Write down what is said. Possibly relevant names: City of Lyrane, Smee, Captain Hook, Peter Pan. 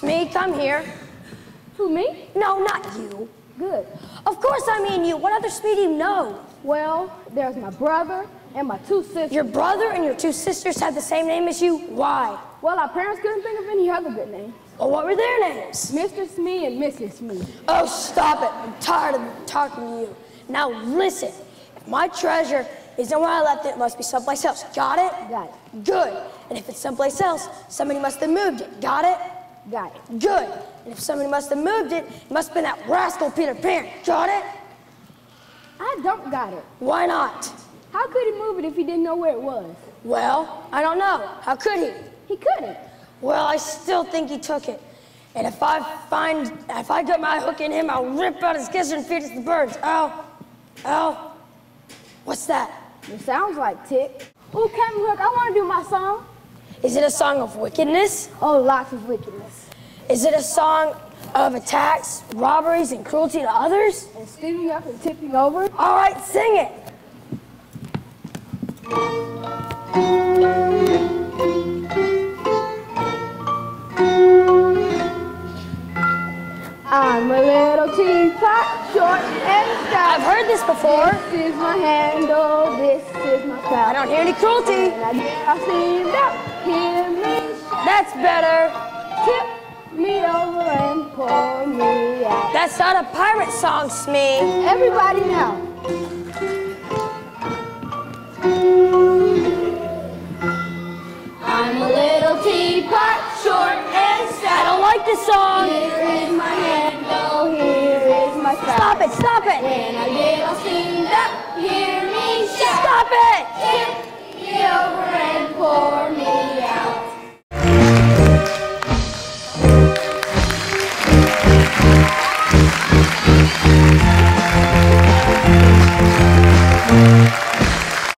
Smee, come here. Who, me? No, not you. Good. Of course I mean you. What other Smee do you know? Well, there's my brother and my two sisters. Your brother and your two sisters have the same name as you? Why? Well, our parents couldn't think of any other good names. Well, what were their names? Mr. Smee and Mrs. Smee. Oh, stop it. I'm tired of talking to you. Now listen, if my treasure isn't where I left it, it must be someplace else. Got it? Got it. Good. And if it's someplace else, somebody must have moved it. Got it? Got it. Good. And if somebody must have moved it, it must have been that rascal Peter Pan. Got it? I don't got it. Why not? How could he move it if he didn't know where it was? Well, I don't know. How could he? He couldn't. Well, I still think he took it. And if I get my hook in him, I'll rip out his gizzard and feed it to the birds. Ow. Ow. What's that? It sounds like tick. Ooh, Captain Hook, I want to do my song. Is it a song of wickedness? Oh, lots of wickedness. Is it a song of attacks, robberies, and cruelty to others? And steaming up and tipping over? All right, sing it. I'm a little teapot, short and stout. I've heard this before. This is my handle, this is my spout. I don't hear any cruelty. I've seen that. Hear me shout. That's better. Tip me over and pull me out. That's not a pirate song, Smee. Everybody now. I'm a little teapot, short and stout. I don't like this song. Here is my handle, here is my spout. Stop it, stop it. When I get all steamed up, hear me shout. Stop it. Tip